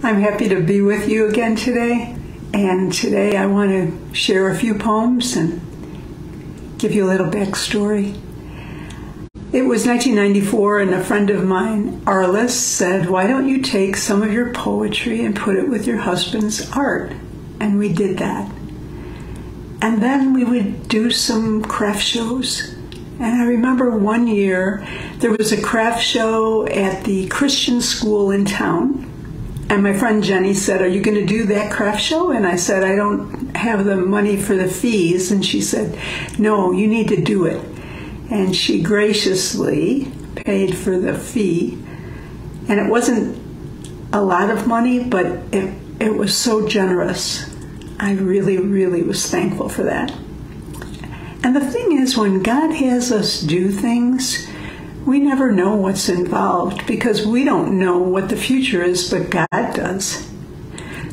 I'm happy to be with you again today, and today I want to share a few poems and give you a little backstory. It was 1994 and a friend of mine, Arlis, said, "Why don't you take some of your poetry and put it with your husband's art?" And we did that. And then we would do some craft shows. And I remember one year there was a craft show at the Christian school in town. And my friend Jenny said, "Are you going to do that craft show?" And I said, "I don't have the money for the fees." And she said, "No, you need to do it." And she graciously paid for the fee. And it wasn't a lot of money, but it was so generous. I really, really was thankful for that. And the thing is, when God has us do things, we never know what's involved because we don't know what the future is, but God does.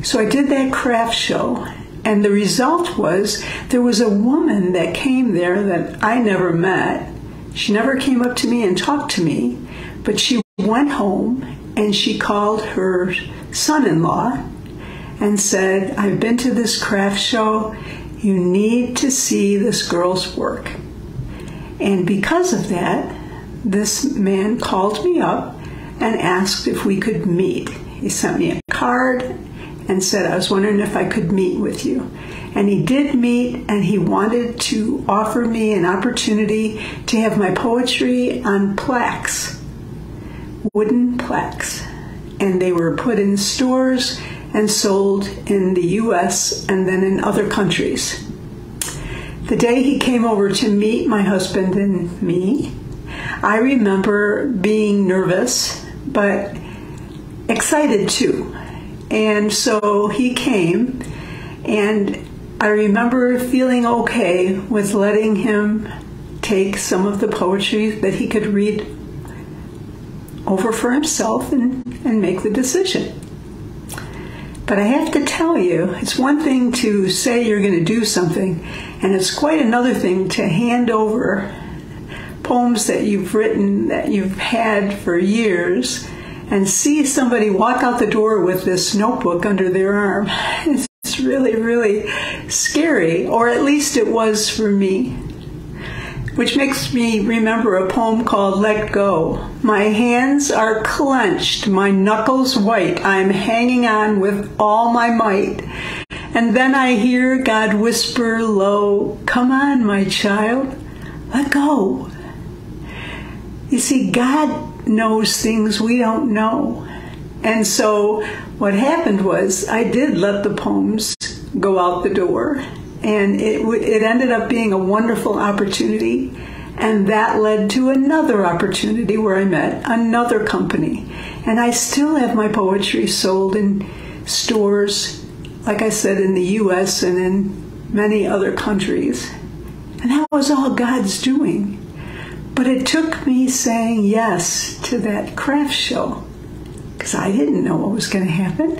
So I did that craft show, and the result was there was a woman that came there that I never met. She never came up to me and talked to me, but she went home and she called her son-in-law and said, "I've been to this craft show. You need to see this girl's work." And because of that, this man called me up and asked if we could meet. He sent me a card and said, "I was wondering if I could meet with you." And he did meet, and he wanted to offer me an opportunity to have my poetry on plaques, wooden plaques. And they were put in stores and sold in the U.S. and then in other countries. The day he came over to meet my husband and me, I remember being nervous, but excited too. And so he came, and I remember feeling okay with letting him take some of the poetry that he could read over for himself and make the decision. But I have to tell you, it's one thing to say you're going to do something, and it's quite another thing to hand over poems that you've written, that you've had for years, and see somebody walk out the door with this notebook under their arm. It's really, really scary, or at least it was for me, which makes me remember a poem called "Let Go." "My hands are clenched, my knuckles white, I'm hanging on with all my might. And then I hear God whisper low, 'Come on, my child, let go.'" You see, God knows things we don't know. And so what happened was I did let the poems go out the door, and it ended up being a wonderful opportunity, and that led to another opportunity where I met another company. And I still have my poetry sold in stores, like I said, in the U.S. and in many other countries. And that was all God's doing. But it took me saying yes to that craft show, because I didn't know what was going to happen.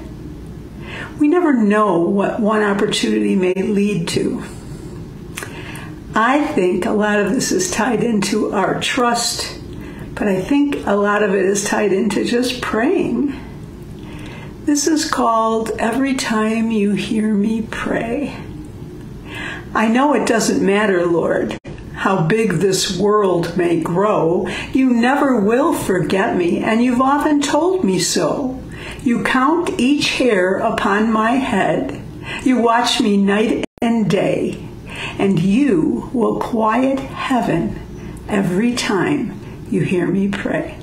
We never know what one opportunity may lead to. I think a lot of this is tied into our trust, but I think a lot of it is tied into just praying. This is called "Every Time You Hear Me Pray." I know it doesn't matter, Lord, how big this world may grow. You never will forget me, and you've often told me so. You count each hair upon my head. You watch me night and day, and you will quiet heaven every time you hear me pray.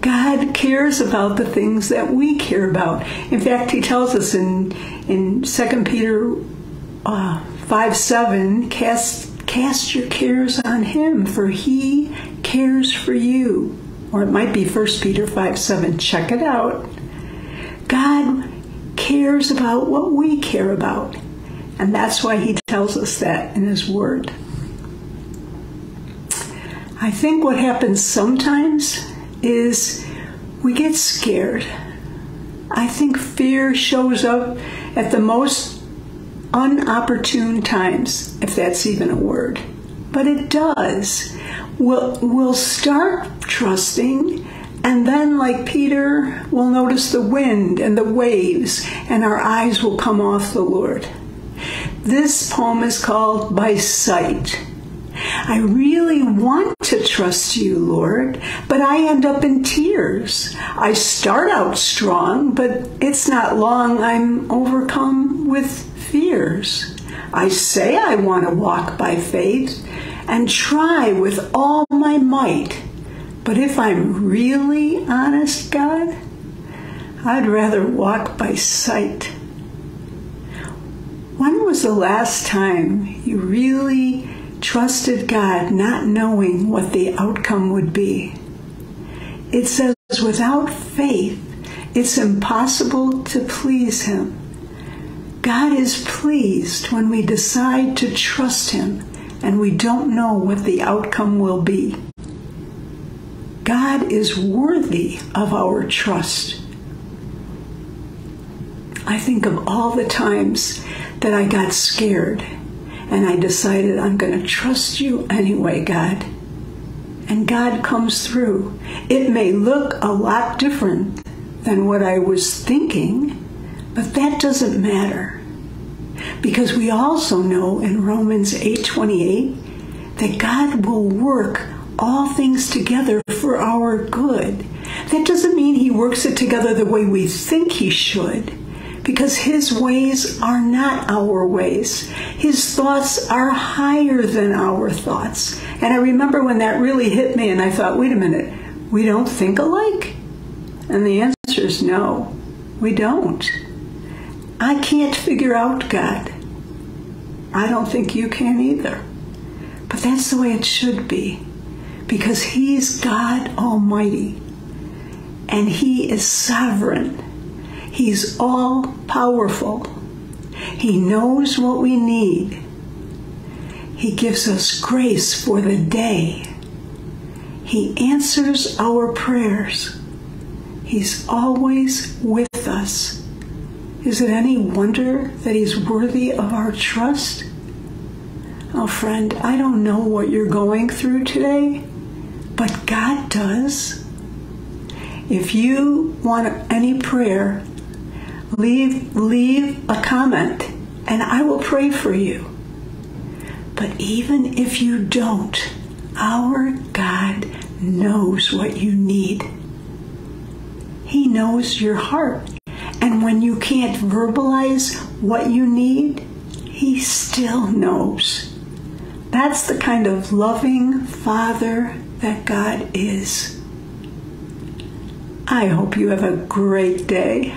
God cares about the things that we care about. In fact, he tells us in 2 Peter 5:7, Cast your cares on him, for he cares for you. Or it might be 1 Peter 5:7. Check it out. God cares about what we care about. And that's why he tells us that in his word. I think what happens sometimes is we get scared. I think fear shows up at the most unopportune times, if that's even a word, but it does. We'll start trusting And then, like Peter, we'll notice the wind and the waves, and our eyes will come off the Lord. This poem is called By Sight. I really want to trust you, Lord, but I end up in tears. I start out strong, but it's not long I'm overcome with fears. I say I want to walk by faith and try with all my might. But if I'm really honest, God, I'd rather walk by sight. When was the last time you really trusted God, not knowing what the outcome would be? It says, without faith, it's impossible to please him. God is pleased when we decide to trust him and we don't know what the outcome will be. God is worthy of our trust. I think of all the times that I got scared and I decided I'm going to trust you anyway, God. And God comes through. It may look a lot different than what I was thinking, but that doesn't matter. Because we also know in Romans 8:28 that God will work all things together for our good. That doesn't mean he works it together the way we think he should, because his ways are not our ways. His thoughts are higher than our thoughts. And I remember when that really hit me and I thought, wait a minute, we don't think alike? And the answer is no, we don't. I can't figure out God. I don't think you can either. But that's the way it should be. Because he's God Almighty, and he is sovereign. He's all-powerful. He knows what we need. He gives us grace for the day. He answers our prayers. He's always with us. Is it any wonder that he's worthy of our trust? Oh, friend, I don't know what you're going through today, but God does. If you want any prayer, leave a comment and I will pray for you. But even if you don't, our God knows what you need. He knows your heart. And when you can't verbalize what you need, he still knows. That's the kind of loving Father that God is. I hope you have a great day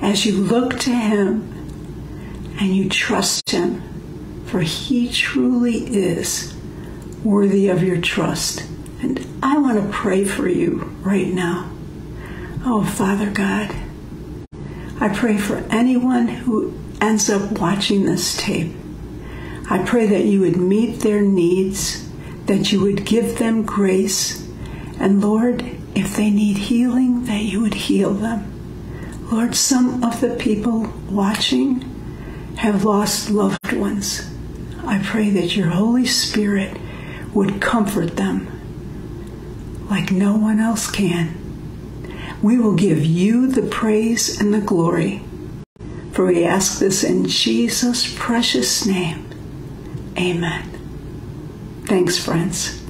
as you look to him and you trust him, for he truly is worthy of your trust. And I want to pray for you right now. Oh, Father God, I pray for anyone who ends up watching this tape. I pray that you would meet their needs, that you would give them grace, and Lord, if they need healing, that you would heal them. Lord, some of the people watching have lost loved ones. I pray that your Holy Spirit would comfort them like no one else can. We will give you the praise and the glory, for we ask this in Jesus' precious name. Amen. Thanks, friends.